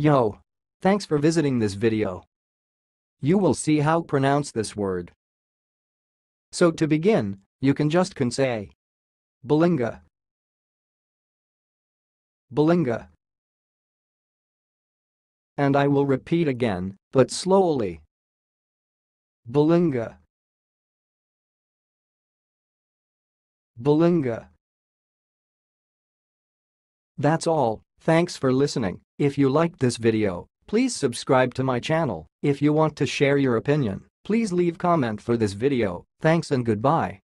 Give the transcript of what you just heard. Yo! Thanks for visiting this video. You will see how pronounce this word. So to begin, you can say Belinga, Belinga. And I will repeat again, but slowly. Belinga, Belinga. That's all. Thanks for listening. If you liked this video, please subscribe to my channel. If you want to share your opinion, please leave comment for this video. Thanks and goodbye.